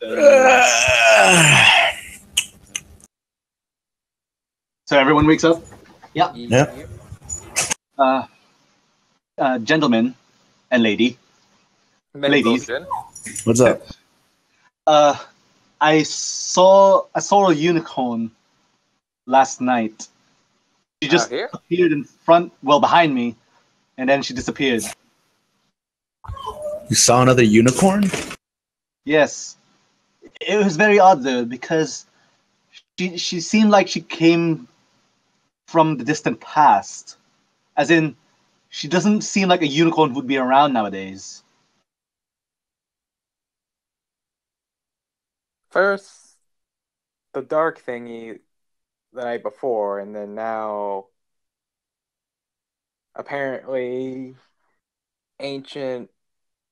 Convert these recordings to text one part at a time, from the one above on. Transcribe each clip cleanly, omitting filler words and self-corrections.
So everyone wakes up? Yeah. Yeah. Gentlemen and ladies. What's up? I saw a unicorn last night. She just appeared in front, well, behind me, and then she disappeared. You saw another unicorn? Yes. It was very odd, though, because she seemed like she came from the distant past. As in, she doesn't seem like a unicorn would be around nowadays. First, the dark thingy the night before, and then now, apparently, ancient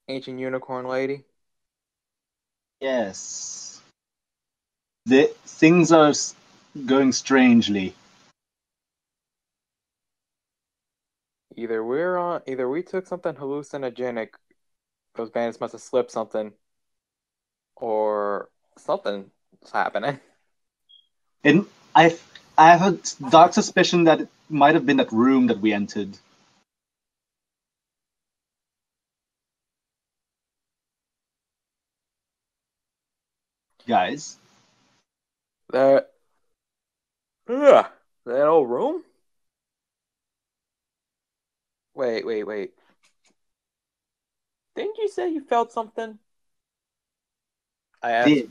unicorn lady. Yes. The things are going strangely. Either we took something hallucinogenic. Those bandits must have slipped something, or something's happening. And I have a dark suspicion that it might have been that room that we entered. Guys, that old room. Wait. Didn't you say you felt something? I asked. Did.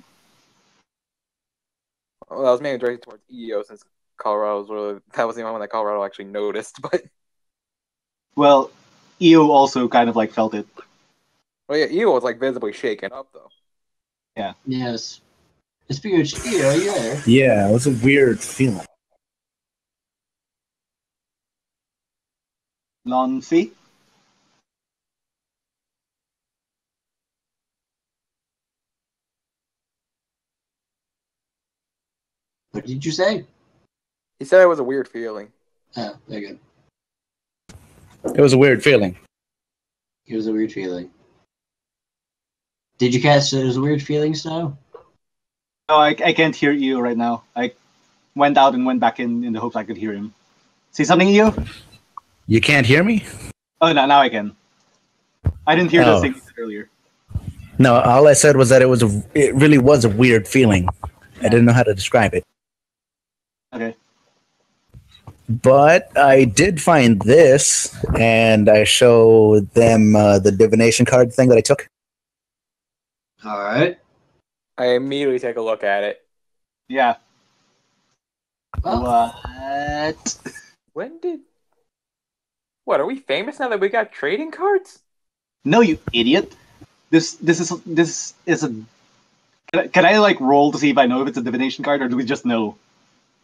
Well, that was mainly directed towards EO, since Colorado was that was the only one that Colorado actually noticed. But well, EO also kind of like felt it. Well, yeah, EO was like visibly shaken up though. Yeah. Yes. It's weird. EO, are you there? Yeah, it was a weird feeling. Lonfi? What did you say? He said it was a weird feeling. Oh, there you go. It was a weird feeling. It was a weird feeling. Did you catch it as a weird feeling, Snow? No, I can't hear you right now. I went out and went back in the hopes I could hear him. See something, you? You can't hear me? Oh, no, now I can. I didn't hear those things earlier. No, all I said was that it really was a weird feeling. I didn't know how to describe it. Okay. But I did find this, and I show them the divination card thing that I took. All right. I immediately take a look at it. Yeah. What? What, are we famous now that we got trading cards? No, you idiot. This is a... Can I like roll to see if I know if it's a divination card, or do we just know?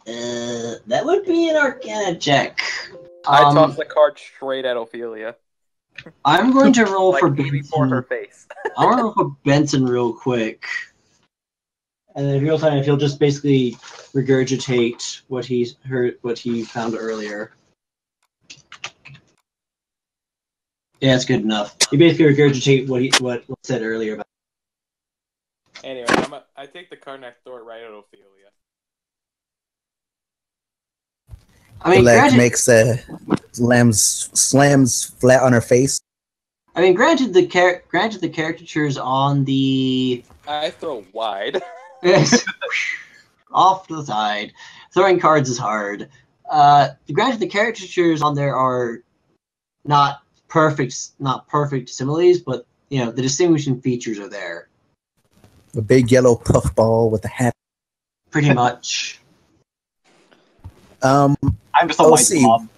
That would be an Arcana check. I toss the card straight at Ophelia. I'm going to roll for Benson. Before her face. I'm going to roll for Benson real quick. And in real time, if he'll just basically regurgitate what he found earlier. Yeah, it's good enough. You basically regurgitate what said earlier about. Anyway, I take the card and I throw it right at Ophelia. I mean, granted, makes slams flat on her face. I mean, granted the caricatures on the. I throw wide. Off to the side, throwing cards is hard. Granted the caricatures on there are not perfect similes, but you know the distinguishing features are there. A big yellow puffball with a hat. Pretty much. I'm just a white mom.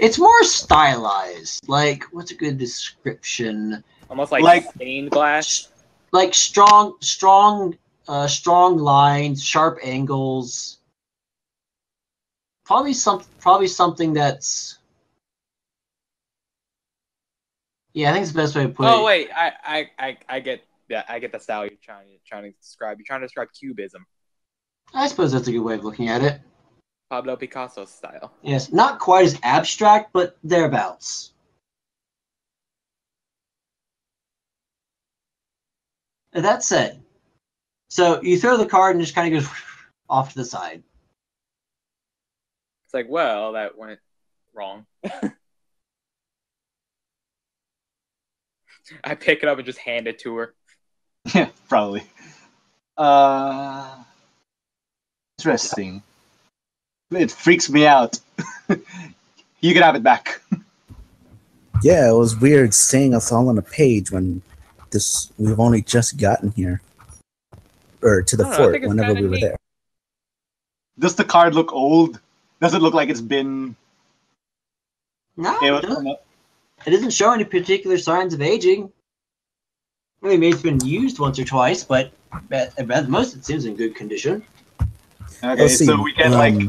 It's more stylized. Like, what's a good description? Almost like stained glass. Like strong lines, sharp angles. Probably something that's. Yeah, I think it's the best way to put it. Oh wait, I get. Yeah, I get the style you're trying to describe. You're trying to describe cubism. I suppose that's a good way of looking at it. Pablo Picasso style. Yes, not quite as abstract, but thereabouts. That's it. So you throw the card and just kind of goes off to the side. It's like, well, that went wrong. I pick it up and just hand it to her. Yeah, probably. Interesting. It freaks me out. You can have it back. Yeah, it was weird seeing us all on a page when this we've only just gotten here. Or to the fort whenever we were there. Does the card look old? Does it look like it's been... No, it doesn't. It doesn't show any particular signs of aging. I mean, maybe it's been used once or twice, but at most it seems in good condition. Okay, we'll so we can like...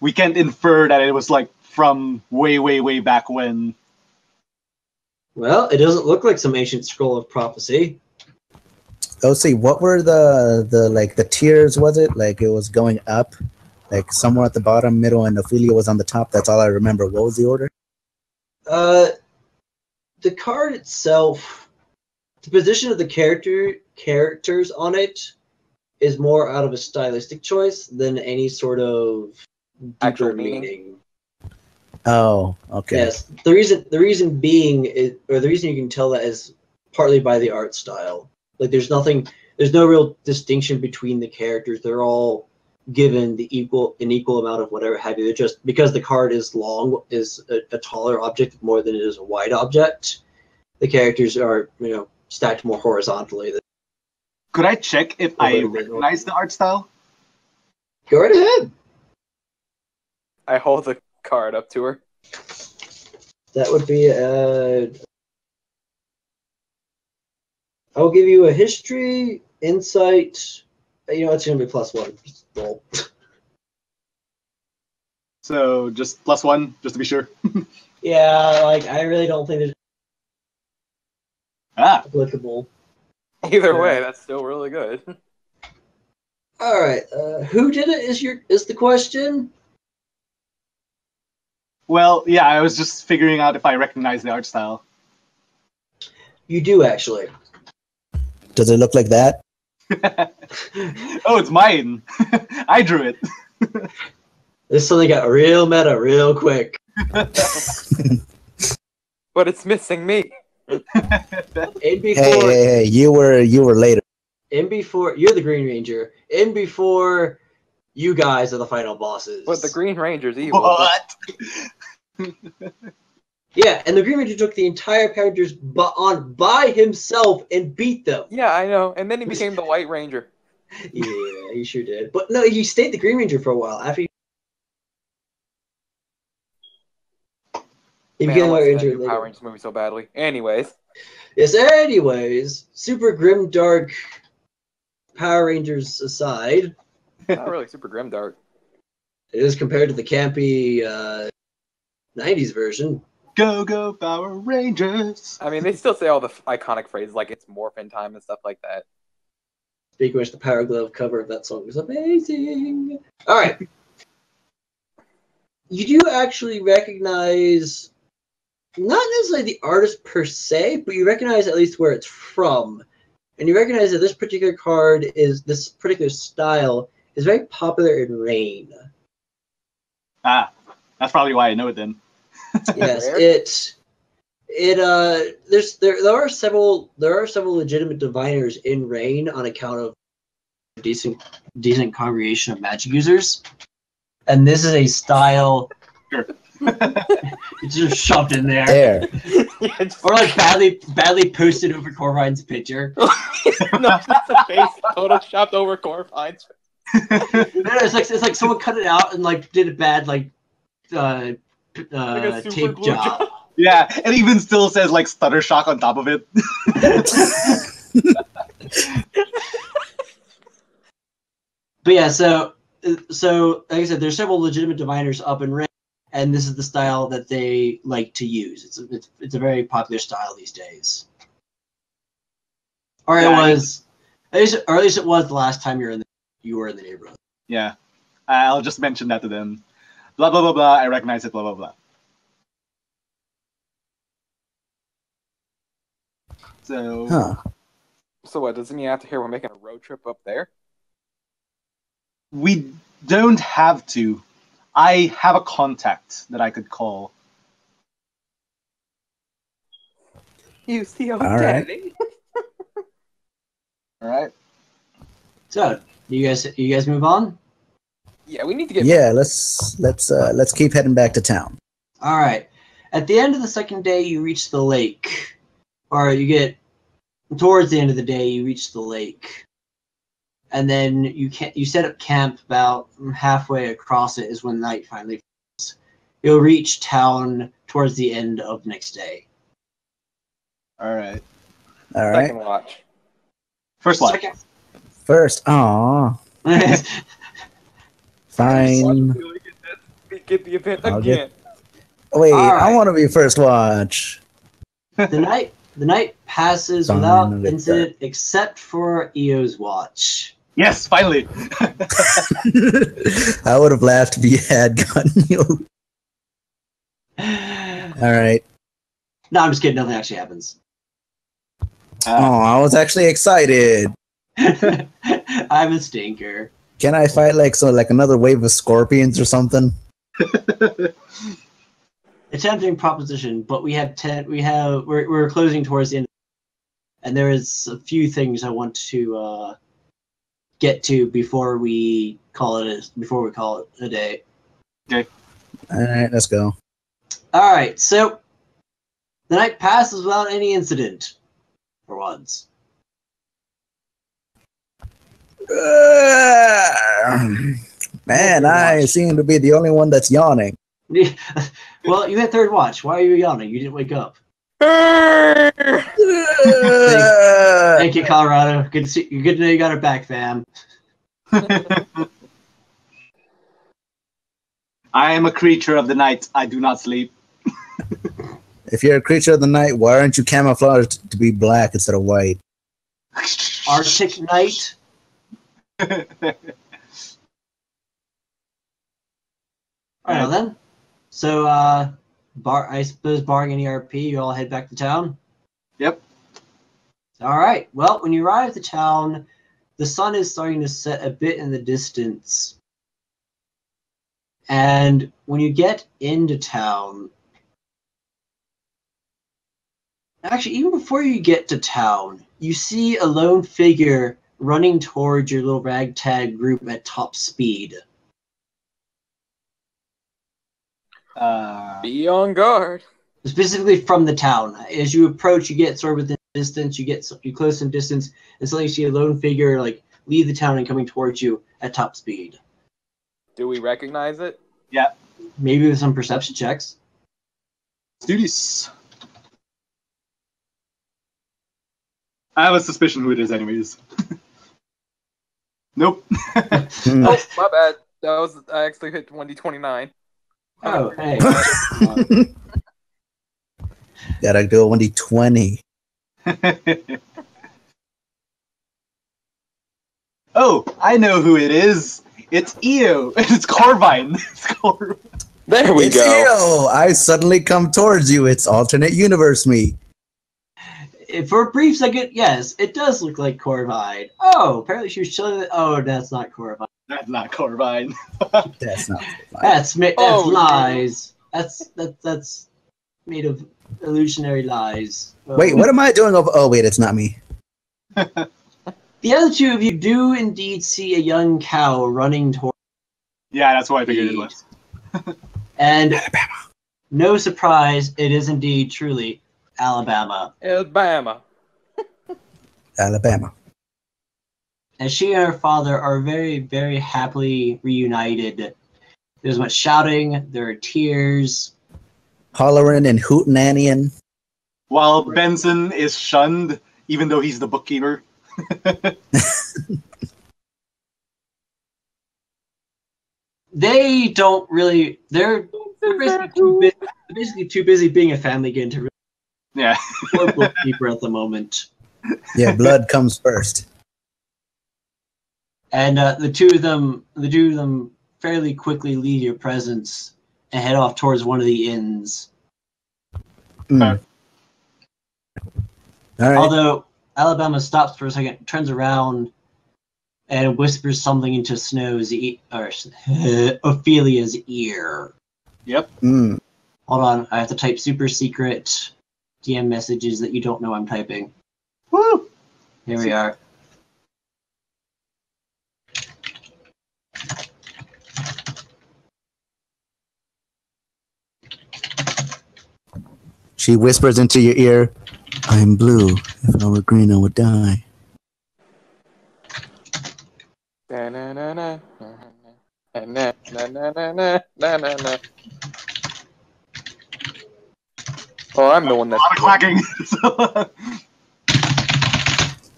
We can infer that it was like from way, way, way back when. Well, it doesn't look like some ancient scroll of prophecy. Oh, see, what were the tiers? Was it like it was going up, like somewhere at the bottom, middle, and Ophelia was on the top? That's all I remember. What was the order? The card itself, the position of the characters on it, is more out of a stylistic choice than any sort of actual meaning. Oh, okay. Yes, the reason being, the reason you can tell that is partly by the art style. Like there's no real distinction between the characters. They're all given an equal amount of whatever have you. They're just because the card is long, is a taller object more than it is a wide object. The characters are, you know, stacked more horizontally. Than Could I check if I recognize the art style? Go right ahead. I hold the card up to her. That would be a. I'll give you a history, insight. You know, it's going to be +1. Just roll. So just +1, just to be sure. Yeah, like, I really don't think there's applicable. Either way, that's still really good. All right. Who did it is the question? Well, yeah, I was just figuring out if I recognize the art style. You do, actually. Does it look like that? Oh, it's mine. I drew it. This suddenly got real meta real quick. But it's missing me. Hey, you were later. MB4, you're the Green Ranger. MB4, you guys are the final bosses. But the Green Ranger's evil. What? Yeah, and the Green Ranger took the entire characters on by himself and beat them. Yeah, I know. And then he became the White Ranger. Yeah, he sure did. But no, he stayed the Green Ranger for a while. After he became White Ranger. The Power Rangers movie so badly. Anyways. Yes, anyways. Super grim dark Power Rangers aside. Not really super grim dark. It is compared to the campy 90s version. Go, go, Power Rangers! I mean, they still say all the iconic phrases like it's morphin' time and stuff like that. Speaking of which, the Power Glove cover of that song is amazing! Alright. You do actually recognize, not necessarily the artist per se, but you recognize at least where it's from. And you recognize that this particular card is, this particular style, is very popular in Reign. Ah, that's probably why I know it then. Yes, there are several legitimate diviners in Reign on account of a decent congregation of magic users, and this is a style. It's just shoved in there. Yeah, or like badly posted over Corvine's picture. No, it's not the face photoshopped over Corvine's. No, it's like someone cut it out and like did a bad like a tape job. Yeah, it even still says like stutter shock on top of it. But yeah, so like I said, there's several legitimate diviners up in Reign, and this is the style that they like to use. It's a very popular style these days. Or at least it was the last time you were in the neighborhood. Yeah, I'll just mention that to them. Blah, blah, blah, blah, I recognize it, blah, blah, blah. So, So what, doesn't he have to hear we're making a road trip up there? We don't have to. I have a contact that I could call. You see old daddy. All right. So, you guys move on? Yeah, we need to get back. Let's keep heading back to town. All right. At the end of the second day, you reach the lake. Or you get towards the end of the day, you reach the lake. And then you set up camp about halfway across it is when night finally falls. You'll reach town towards the end of next day. All right. All right. Second watch. First watch. Second. First. Aww. Fine. Get the event again. Wait, right. I want to be first watch. The night passes without incident, except for EO's watch. Yes, finally. I would have laughed if you had gotten you. All right. No, I'm just kidding. Nothing actually happens. Oh, I was actually excited. I'm a stinker. Can I fight like another wave of scorpions or something? A tempting proposition, but we have we're closing towards the end, and there is a few things I want to get to before we call it a day. Okay. All right, let's go. All right, so the night passes without any incident, for once. Man, I seem to be the only one that's yawning. Well, you had third watch. Why are you yawning? You didn't wake up. Thank you, Colorado. Good to see you. Good to know you got it back, fam. I am a creature of the night. I do not sleep. If you're a creature of the night, why aren't you camouflaged to be black instead of white? Arctic night. All right, then. So, I suppose barring any RP, you all head back to town? Yep. All right. Well, when you arrive to town, the sun is starting to set a bit in the distance. And when you get into town... Actually, even before you get to town, you see a lone figure running towards your little ragtag group at top speed. Be on guard. Specifically from the town. As you approach, you get sort of within distance. You close some distance, and suddenly you see a lone figure leave the town and coming towards you at top speed. Do we recognize it? Yeah. Maybe with some perception checks. Let's do this. I have a suspicion who it is, anyways. Nope. Oh, my bad. I actually hit 1d29. Oh, hey. Gotta do a 1d20. Oh, I know who it is. It's EO. It's Corvine. There we go. EO. I suddenly come towards you. It's alternate universe me. For a brief second, yes, it does look like Corvine. Oh, apparently she was chilling. Oh, that's not Corvine. That's not Corvine. That's not. That's lies. That's made of illusionary lies. Wait, what am I doing over? Oh, wait, it's not me. The other two of you do indeed see a young cow running toward. Yeah, that's what I figured it was. And Alabama. No surprise, it is indeed truly Alabama. Alabama. Alabama. And she and her father are very, very happily reunited. There's much shouting, there are tears. Hollering and hootenannying. While Benson is shunned, even though he's the bookkeeper. They don't really... They're basically too busy being a family again to really... Yeah. Bookkeeper at the moment. Yeah, blood comes first. And the two of them fairly quickly leave your presence and head off towards one of the inns. Mm. All right. Although Alabama stops for a second, turns around, and whispers something into Snow's Ophelia's ear. Yep. Mm. Hold on, I have to type super secret DM messages that you don't know I'm typing. Woo! Here we are. She whispers into your ear, "I am blue. If I were green, I would die." Oh, I'm the one that's clacking.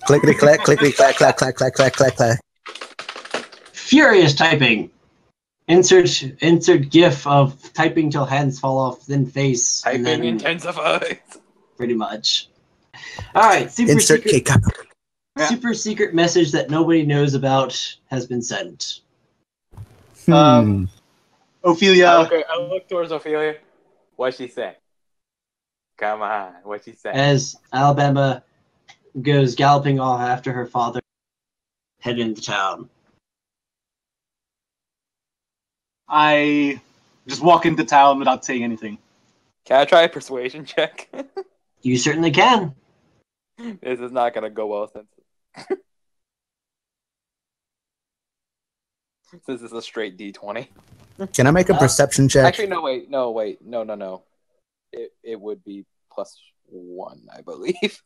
Clickety clack, clickety clack, clack, clack, clack, clack, clack, clack. Furious typing. Insert GIF of typing till hands fall off, then face. Typing intensifies. Pretty much. All right. Super secret message that nobody knows about has been sent. Ophelia. I look towards Ophelia. What'd she say? Come on, what'd she say? As Alabama goes galloping off after her father, head into town. I just walk into town without saying anything. Can I try a persuasion check? You certainly can. This is not going to go well since this is a straight D20. Can I make a perception check? Actually, no, wait. It would be +1, I believe.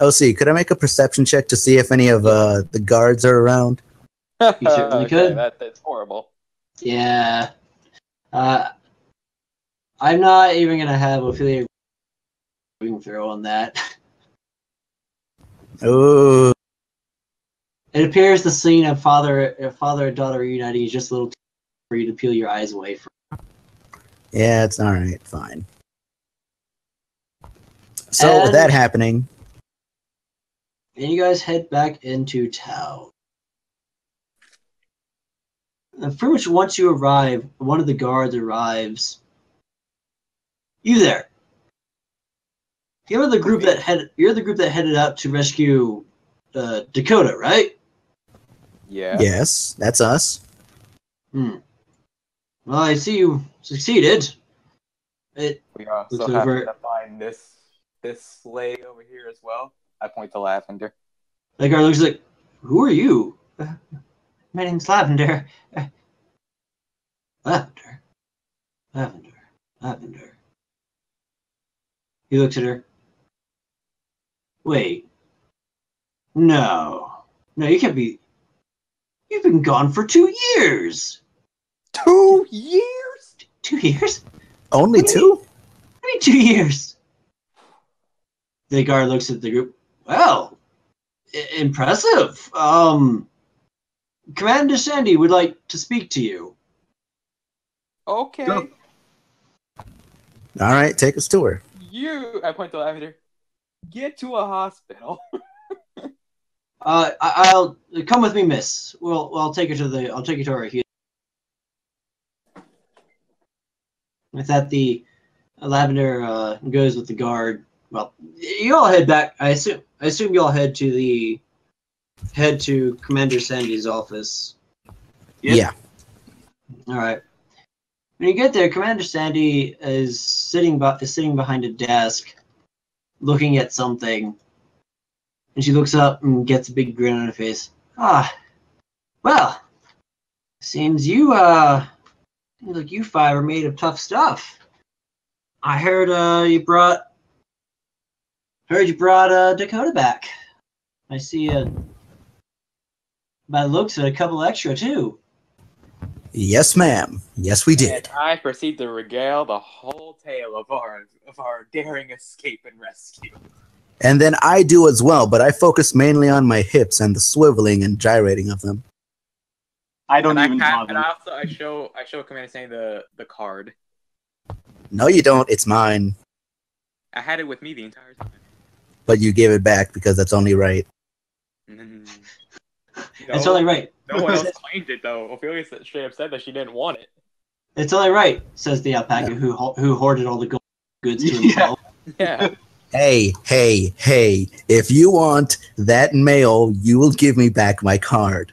OC, could I make a perception check to see if any of the guards are around? You certainly could. That's horrible. Yeah. I'm not even going to have Ophelia throw on that. Oh. It appears the scene of father and daughter reuniting is just a little too for you to peel your eyes away from. Yeah, it's all right. Fine. So, with that happening... And you guys head back into town. Pretty much once you arrive, one of the guards arrives. You there. You're the group that headed out to rescue Dakota, right? Yeah. Yes, that's us. Hmm. Well, I see you succeeded. We are so happy to find this slave over here as well. I point to Lavender. The guard looks like, "Who are you?" My name's Lavender. Lavender. Lavender. Lavender. He looks at her. Wait. No, you can't be... You've been gone for 2 years! 2 years? 2 years? Only two? I mean, 2 years. The guard looks at the group. Well, impressive. Commander Sandy would like to speak to you. Okay. Go. All right, take us to her. I point to Lavender. Get to a hospital. I'll come with me, Miss. I'll take her to the. I'll take you to her. With that, the Lavender goes with the guard. Well, you all head back. I assume you all head to Commander Sandy's office. Yep. Yeah. All right. When you get there, Commander Sandy is sitting behind a desk, looking at something. And she looks up and gets a big grin on her face. Ah, well, seems you five are made of tough stuff. I heard you brought Dakota back. I see by looks at a couple extra too. Yes, ma'am. Yes, we did. And I proceed to regale the whole tale of our daring escape and rescue. And then I do as well, but I focus mainly on my hips and the swiveling and gyrating of them. I show Commander Sandy the card. No, you don't. It's mine. I had it with me the entire time. But you gave it back because that's only right. Mm. It's only right. No one else claimed it, though. Ophelia straight up said that she didn't want it. It's only right, says the alpaca who hoarded all the gold goods to himself. Yeah. hey, if you want that mail, you will give me back my card.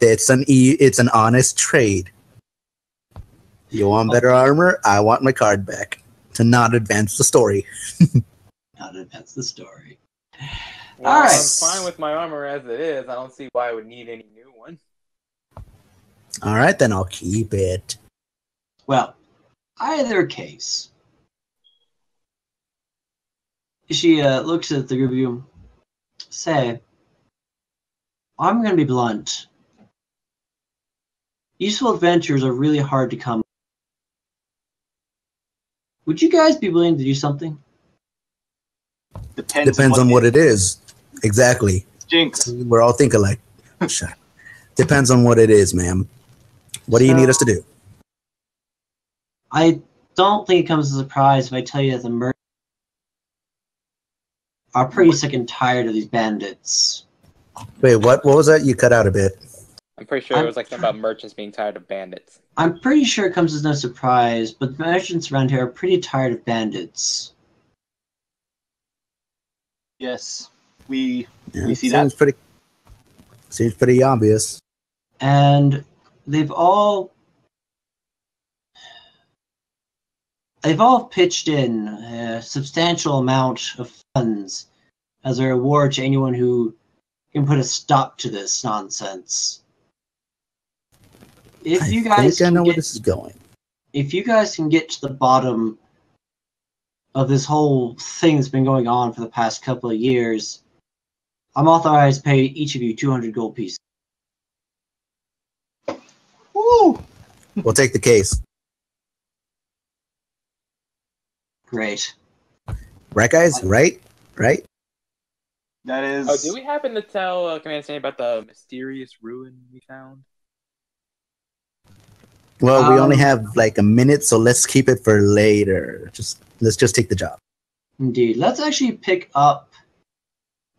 It's an honest trade. You want better armor? I want my card back. To not advance the story. Not advance the story. Well, all right. I'm fine with my armor as it is. I don't see why I would need any new one. All right, then I'll keep it. Well, either case, she looks at the group of you, say, I'm going to be blunt. Useful adventures are really hard to come. Would you guys be willing to do something? Depends on what it is. Exactly. Jinx. We're all thinking like, shut up. Depends on what it is, ma'am. What do you need us to do? I don't think it comes as a surprise if I tell you that the murderers are pretty sick and tired of these bandits. Wait, what? What was that? You cut out a bit. I'm pretty sure it was like something about merchants being tired of bandits. I'm pretty sure it comes as no surprise, but the merchants around here are pretty tired of bandits. Yes, we see that. Seems pretty obvious. And they've all pitched in a substantial amount of funds as a reward to anyone who can put a stop to this nonsense. If you guys can get to the bottom of this whole thing that's been going on for the past couple of years, I'm authorized to pay each of you 200 gold pieces. Woo! We'll take the case. Great. Right, guys? Right? Right? That is... Oh, did we happen to tell Commander Sandy about the mysterious ruin we found? Well, we only have like a minute, so let's keep it for later. Let's just take the job. Indeed. Let's actually pick up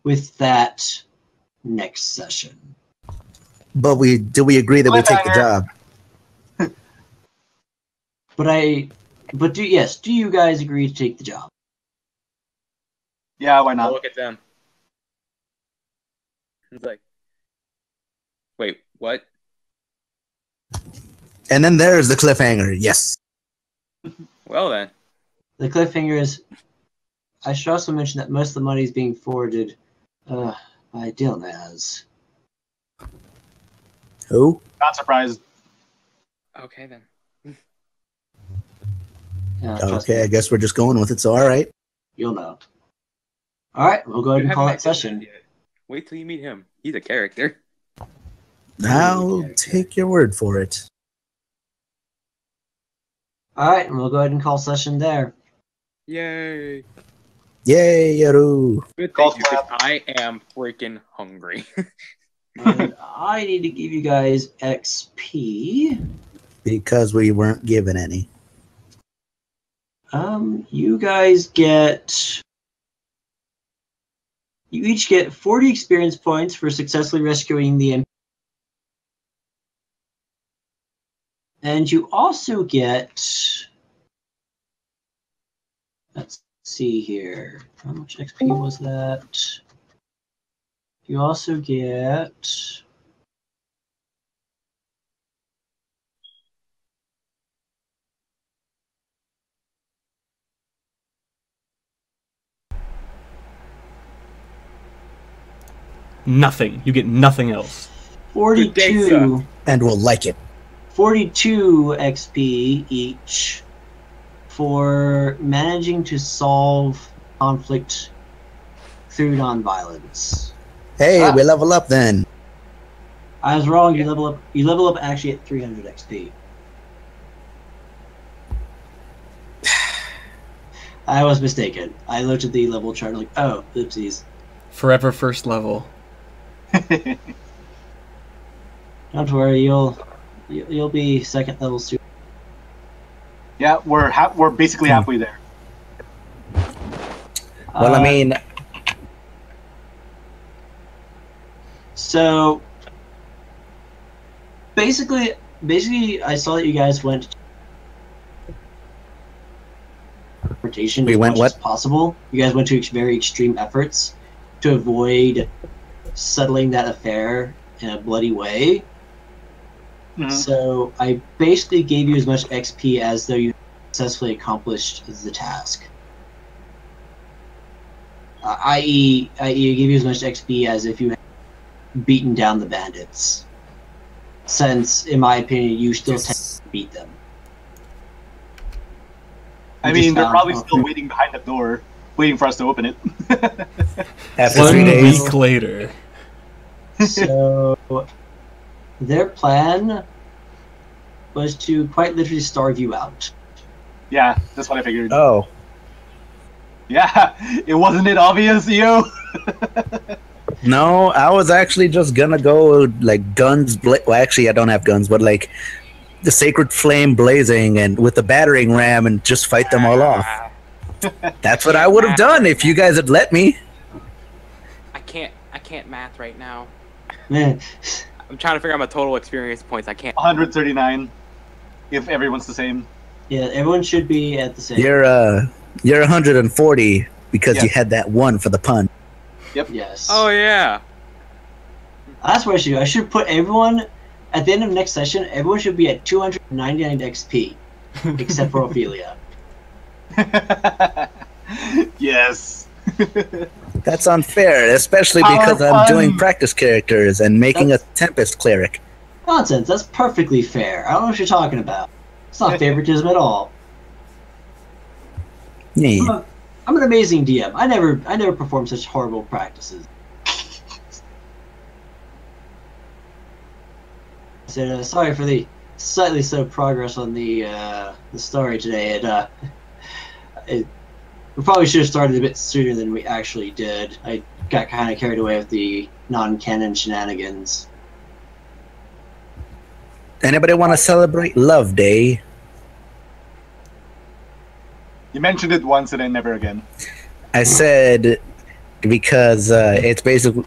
with that next session. But do we agree that we take the job? Do you guys agree to take the job? Yeah, why not? I'll look at them. It's like, wait, what? And then there's the cliffhanger, yes. Well then. The cliffhanger is, I should also mention that most of the money is being forwarded by Dylanaz. Who? Not surprised. Okay then. Okay, I guess we're just going with it, so alright. You'll know. Alright, we'll go ahead and call that session. Wait till you meet him. He's a character. I'll take your word for it. All right, and we'll go ahead and call session there. Yay! Yay, Yaru! Good thing I am freaking hungry. And I need to give you guys XP because we weren't given any. You guys get. You each get 40 experience points for successfully rescuing the MP, and you also get, let's see here, how much XP was that? You also get, nothing. You get nothing else. 42. And we'll like it. 42 XP each for managing to solve conflict through nonviolence. Hey, we level up then. I was wrong. You level up. You level up actually at 300 XP. I was mistaken. I looked at the level chart like, oh, oopsies. Forever first level. Don't worry, you'll be second level soon. Yeah, we're basically halfway there. Well, I mean, so basically, I saw that you guys went interpretation as much as possible. You guys went to very extreme efforts to avoid settling that affair in a bloody way. Mm-hmm. So I basically gave you as much XP as though you successfully accomplished the task. I.e., give you as much XP as if you had beaten down the bandits. Since, in my opinion, you still tend to beat them. I mean, they're probably still waiting behind that door, waiting for us to open it. After 3 days. 1 week later. So, their plan was to quite literally starve you out. Yeah, that's what I figured. Oh. Yeah, it wasn't it obvious, EO? No, I was actually just gonna go, like, guns... Well, actually, I don't have guns, but, like, the sacred flame blazing and with the battering ram and just fight them all off. That's what I would have done if you guys had let me. I can't math right now. Man. I'm trying to figure out my total experience points. I can't. 139, if everyone's the same. Yeah, everyone should be at the same. You're 140 because you had that one for the pun. Yep. Yes. Oh yeah. That's what I should do. I should put everyone at the end of next session. Everyone should be at 299 XP, except for Ophelia. Yes. That's unfair, especially because I'm doing practice characters and making a Tempest cleric. Nonsense. That's perfectly fair. I don't know what you're talking about. It's not favoritism at all. Yeah. I'm an amazing DM. I never perform such horrible practices. So, sorry for the slightly slow progress on the story today. We probably should have started a bit sooner than we actually did. I got kind of carried away with the non-canon shenanigans. Anybody want to celebrate Love Day? You mentioned it once and then never again. I said because it's basically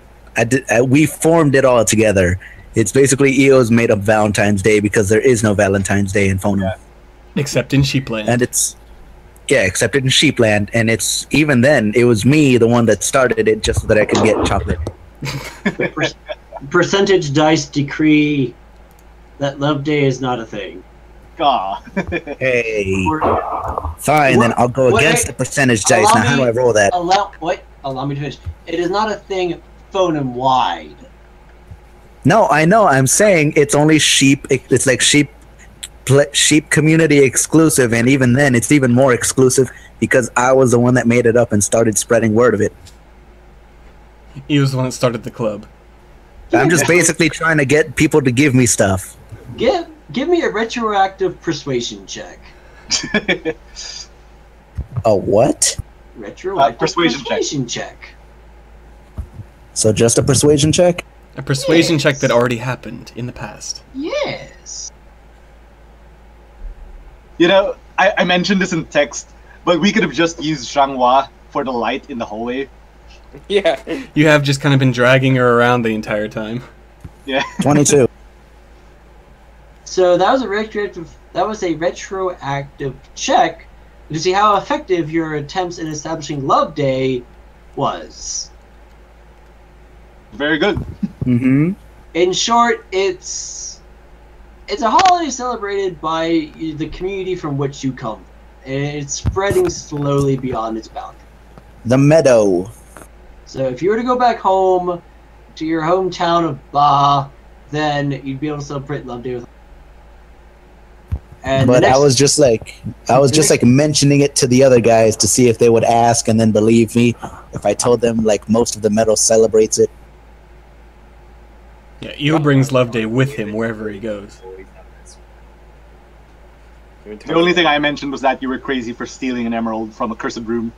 we formed it all together. It's basically EO's made up Valentine's Day because there is no Valentine's Day in Fonum. Yeah. Except in Sheepland. And it's except in Sheepland, and it's even then it was me the one that started it just so that I could get chocolate. Percentage dice decree that Love Day is not a thing. Hey. Fine, then I'll go against the percentage dice. Now, how do I roll that? Allow me to finish. It is not a thing Fonum-wide. No, I know. I'm saying it's only sheep. It's like sheep community exclusive, and even then, it's even more exclusive because I was the one that made it up and started spreading word of it. He was the one that started the club. I'm just basically trying to get people to give me stuff. Give me a retroactive persuasion check. A what? Retroactive persuasion check. So just a persuasion check? A persuasion check that already happened in the past. Yes. You know, I mentioned this in text, but we could have just used Zhonghua for the light in the hallway. Yeah. You have just kind of been dragging her around the entire time. Yeah. 22. So that was a retroactive. That was a retroactive check to see how effective your attempts in establishing Love Day was. Very good. Mm-hmm. In short, it's a holiday celebrated by the community from which you come, and it's spreading slowly beyond its boundary. The meadow. So if you were to go back home to your hometown of Ba, then you'd be able to celebrate Love Day with. And but I was just like mentioning it to the other guys to see if they would ask and then believe me if I told them like most of the meadow celebrates it. Yeah, EO brings Love Day with him wherever he goes. The only thing I mentioned was that you were crazy for stealing an emerald from a cursed room.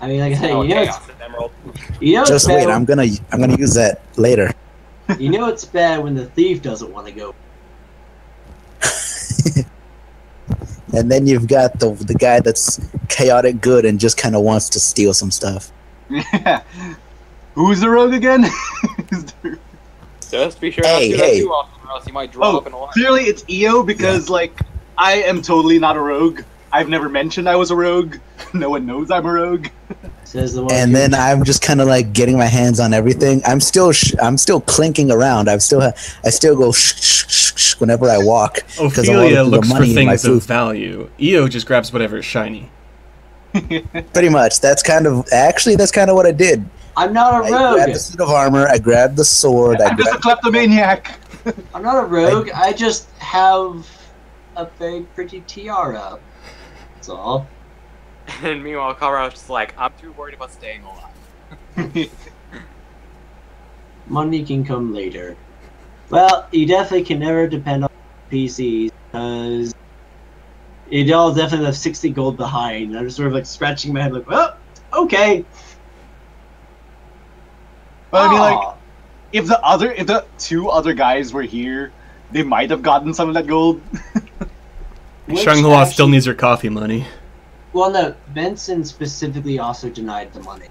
I mean, like I said, you know, just wait. I'm gonna use that later. You know it's bad when the thief doesn't want to go. And then you've got the guy that's chaotic good and just kind of wants to steal some stuff. Yeah. Who's the rogue again? Just be sure not to do that too often, or else you might drop in a lot. Clearly it's EO because like I am totally not a rogue. I've never mentioned I was a rogue. No one knows I'm a rogue. Says the one. And then I'm just kind of like getting my hands on everything. I'm still clinking around. I still go shh whenever I walk. Ophelia looks for things of value. EO just grabs whatever is shiny. Pretty much. That's kind of what I did. I'm not a rogue. I grabbed the suit of armor. I grabbed the sword. I'm just a kleptomaniac. I'm not a rogue. I just have a big pretty tiara. That's all. And meanwhile, Kalra is just like, I'm too worried about staying alive. Money can come later. Well, you definitely can never depend on PCs because you all definitely have 60 gold behind. I'm just sort of like scratching my head, like, oh, okay. But I mean, like, if the two other guys were here, they might have gotten some of that gold. Zhonghua still needs her coffee money. Well, no, Benson specifically also denied the money.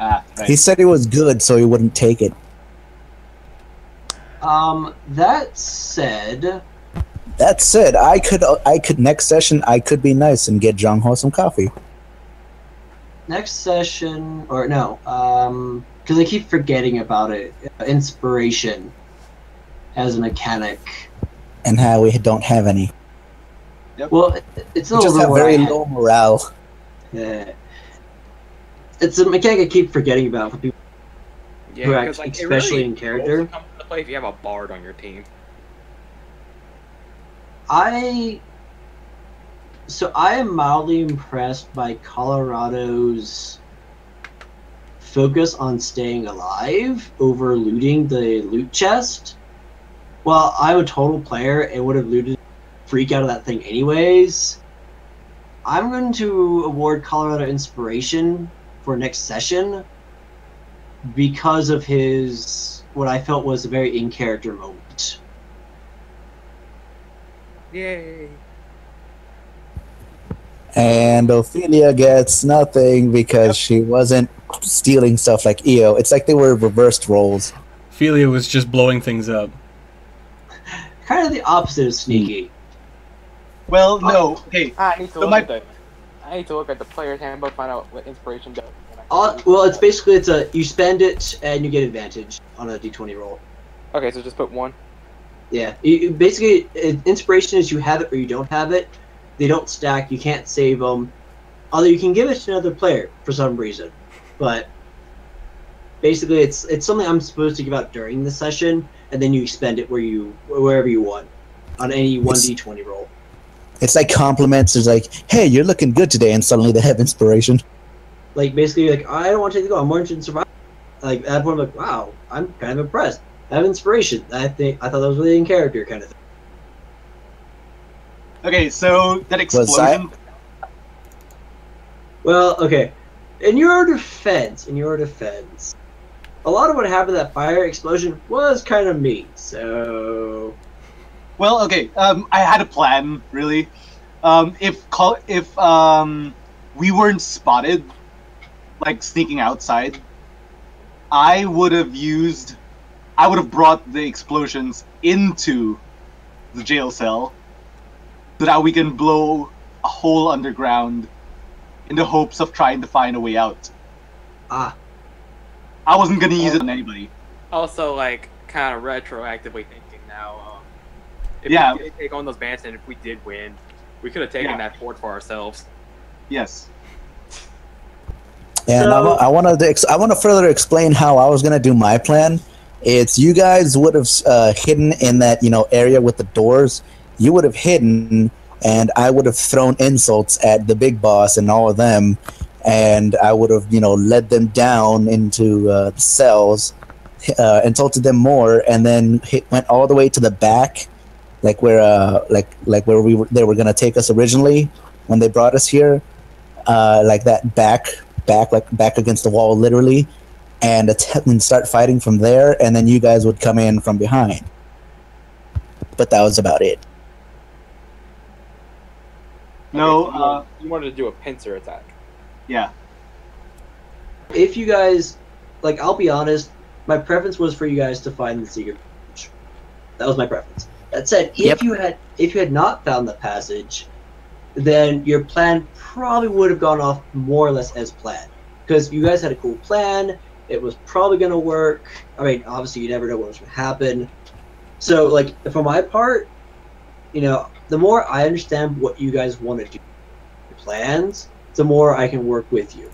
Right. He said it was good, so he wouldn't take it. That said, I could next session I could be nice and get Zhonghua some coffee. Next session, or no, because I keep forgetting about it. Inspiration as a mechanic, and how we don't have any. Yep. Well, it's a just have very low morale. Yeah, it's a mechanic I keep forgetting about for people who are actually, like, especially really in character. Comes into play if you have a bard on your team. So I am mildly impressed by Colorado's focus on staying alive over looting the loot chest. Well, I'm a total player and would have looted freak out of that thing anyways. I'm going to award Colorado inspiration for next session because of his, what I felt was a very in-character moment. Yay. And Ophelia gets nothing because she wasn't stealing stuff like EO. It's like they were reversed roles. Ophelia was just blowing things up. Kind of the opposite of sneaky. Well, no. Hey, I need to look at the player's handbook, find out what inspiration does. Well, it's basically you spend it and you get advantage on a d20 roll. Okay, so just put one. Yeah, basically inspiration is you have it or you don't have it. They don't stack. You can't save them. Although you can give it to another player for some reason, but basically it's something I'm supposed to give out during the session, and then you spend it wherever you want on any 1d20 roll. It's like compliments. It's like, hey, you're looking good today, and suddenly they have inspiration. Like, basically, like, I don't want to take the goal. I'm more interested in survival. Like, at that point, I'm like, wow, I'm kind of impressed. I have inspiration. I thought that was really in character kind of thing. Okay, so that explosion... Well, okay. In your defense, a lot of what happened to that fire explosion was kind of me, so... Well, okay. I had a plan, really. If we weren't spotted, like sneaking outside, I would have brought the explosions into the jail cell, so that we can blow a hole underground, in the hopes of trying to find a way out. I wasn't gonna use it on anybody. Also, like, kind of retroactively thinking now. If we did take on those bandits, and if we did win, we could have taken that fort for ourselves. Yes. And so, I want to further explain how I was going to do my plan. It's you guys would have hidden in that area with the doors. You would have hidden, and I would have thrown insults at the big boss and all of them, and I would have led them down into the cells, insulted them more, and then went all the way to the back. Like where, they were gonna take us originally when they brought us here, like that back against the wall, literally, and start fighting from there, and then you guys would come in from behind. But that was about it. No, okay, so you wanted to do a pincer attack. Yeah. If you guys, like, I'll be honest, my preference was for you guys to find the secret. That was my preference. That said, if you had not found the passage, then your plan probably would have gone off more or less as planned. Because you guys had a cool plan, it was probably going to work. I mean, obviously you never know what was going to happen. So, like, for my part, you know, the more I understand what you guys want to do, your plans, the more I can work with you.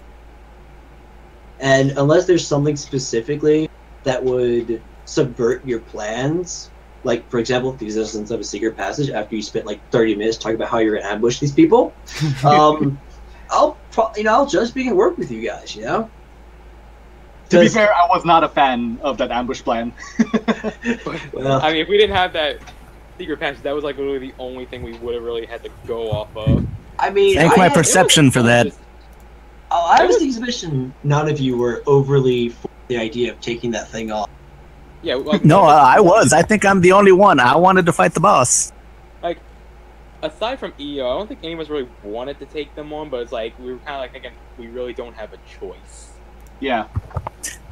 And unless there's something specifically that would subvert your plans, like, for example, the existence of a secret passage after you spent, like, 30 minutes talking about how you're going to ambush these people, I'll just begin work with you guys, you know? To be fair, I was not a fan of that ambush plan. Well, I mean, if we didn't have that secret passage, that was, like, literally the only thing we would have really had to go off of. I mean, thank my perception for that. I was the exhibition. None of you were overly for the idea of taking that thing off. Yeah. Well, no, I was. I think I'm the only one. I wanted to fight the boss. Like, aside from EO, I don't think anyone's really wanted to take them on. But it's like we were kind of like thinking we really don't have a choice. Yeah.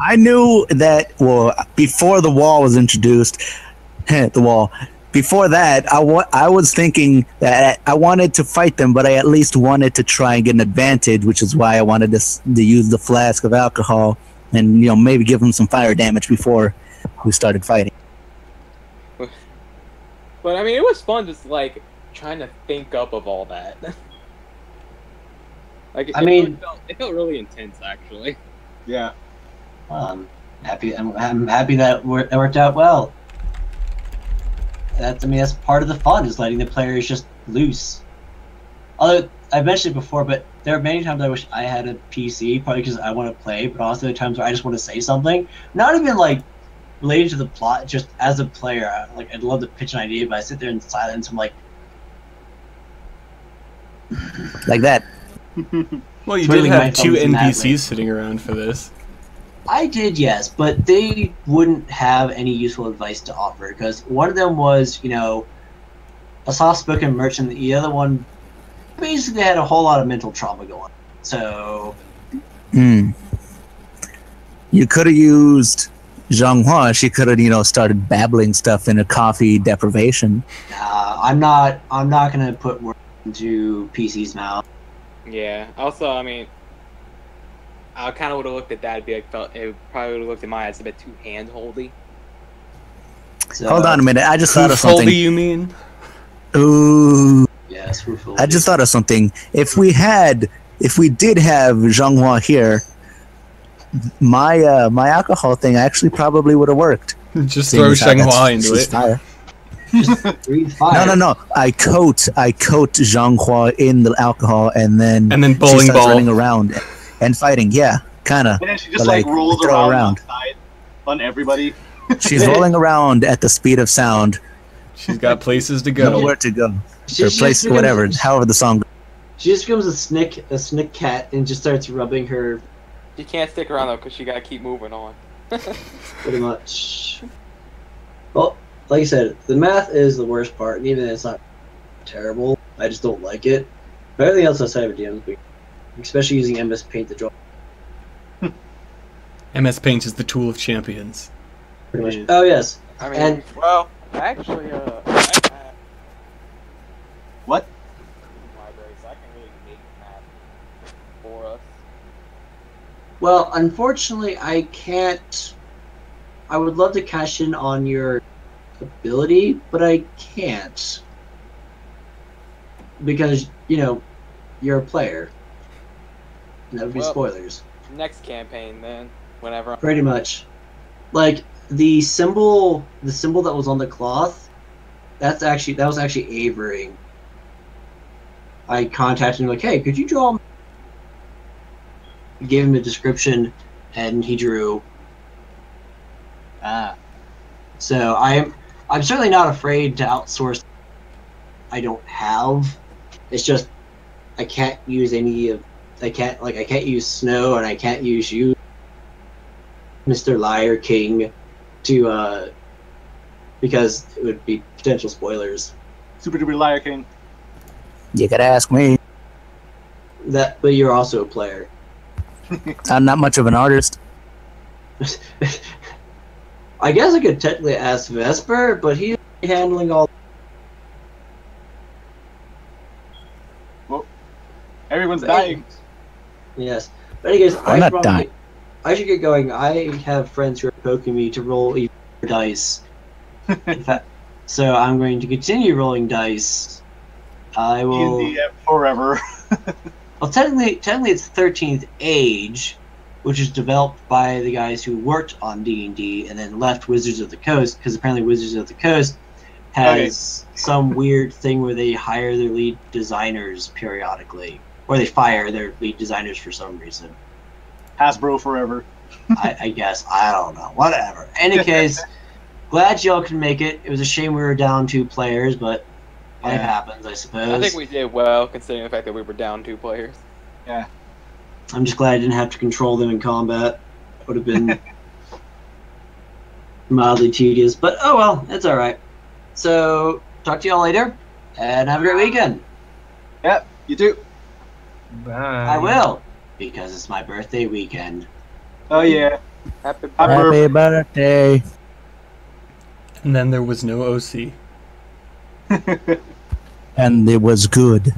I knew that. Well, before the wall was introduced, the wall. Before that, I was thinking that I wanted to fight them, but I at least wanted to try and get an advantage, which is why I wanted to use the flask of alcohol and, you know, maybe give them some fire damage before we started fighting. But I mean, it was fun just like trying to think up of all that. Like, it felt really intense, actually. Yeah. I'm happy that it worked out well. That's, I mean, that's part of the fun, is letting the players just loose. Although, I mentioned it before, but there are many times I wish I had a PC, probably because I want to play, but also there are times where I just want to say something. Not even, like, related to the plot, just as a player. Like, I'd love to pitch an idea, but I sit there in silence, I'm like... Like that. Well, you did have two NPCs sitting around for this. I did, yes, but they wouldn't have any useful advice to offer, because one of them was, you know, a soft-spoken merchant, the other one basically had a whole lot of mental trauma going on. So... Mm. You could have used Zhonghua. She could have, you know, started babbling stuff in a coffee deprivation. Nah, I'm not going to put words into PC's mouth. Yeah, also, I mean... I kind of would have looked at that and be like, it probably would have looked at my eyes a bit too hand-holdy. So, hold on a minute, I just thought of something. Hand-holdy, you mean? Ooh. Yes, I just thought of something. If we did have Zhonghua here, my alcohol thing actually probably would have worked. Just throw Zhonghua into it. Fire. Just breathe fire. No. I coat Zhonghua in the alcohol, and then bowling ball running around. And fighting, yeah, kind of. And then she just like rolls around on everybody. She's rolling around at the speed of sound. She's got places to go. Nowhere to go. However the song goes. She just becomes a snick cat and just starts rubbing her. She can't stick around though, because she gotta keep moving on. Pretty much. Well, like I said, the math is the worst part, and even if it's not terrible, I just don't like it. But everything else outside of DMs being. Especially using MS Paint to draw. MS Paint is the tool of champions. Pretty much. Oh, yes. I mean, and, well, actually, I have... What? Library, so I can really make map for us. Well, unfortunately, I can't... I would love to cash in on your ability, but I can't. Because, you know, you're a player. That would be spoilers. Next campaign, then. Whenever. Pretty much, like the symbol that was on the cloth. That was actually Avery. I contacted him like, "Hey, could you draw?" I gave him a description, and he drew. So I'm certainly not afraid to outsource. I don't have. It's just I can't use any of. I can't use Snow, and I can't use you, Mr. Liar King, to because it would be potential spoilers. Super duper Liar King. You could ask me. That, but you're also a player. I'm not much of an artist. I guess I could technically ask Vesper, but he's handling all. Everyone's dying. Yes. But anyways, I should get going. I have friends who are poking me to roll even more dice. So I'm going to continue rolling dice. I will... In the forever. Well, technically it's 13th Age, which is developed by the guys who worked on D&D and then left Wizards of the Coast, because apparently Wizards of the Coast has some weird thing where they hire their lead designers periodically, or they fire their lead designers for some reason. Hasbro forever. I guess. I don't know. Whatever. In any case, glad y'all could make it. It was a shame we were down 2 players, but life happens, I suppose. I think we did well, considering the fact that we were down 2 players. Yeah. I'm just glad I didn't have to control them in combat. It would have been mildly tedious, but oh well, it's alright. So, talk to y'all later, and have a great weekend. Yep, you too. Bye. I will, because it's my birthday weekend. Oh yeah. Happy birthday. And then there was no OC. And it was good.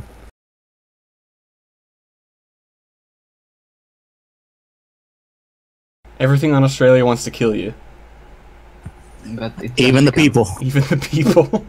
Everything on Australia wants to kill you. But even the people. Even the people.